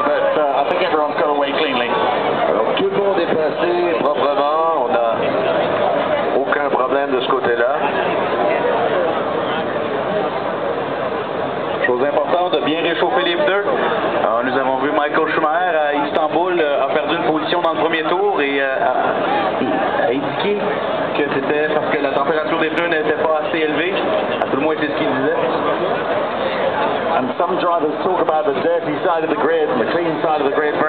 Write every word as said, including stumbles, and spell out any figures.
side, but uh, I think everyone's got away cleanly. Alors tout le monde est passé proprement, on n'a aucun problème de ce côté-là. Chose importante, de bien réchauffer les pneus. Alors, nous avons vu Michael Schumacher à Istanbul a perdu une position dans le premier tour et euh, a, a indiqué que c'était parce que la température des pneus n'était pas assez élevée. À tout le moins, c'est ce qu'il disait. And some drivers talk about the dirty side of the grid and the clean side of the grid.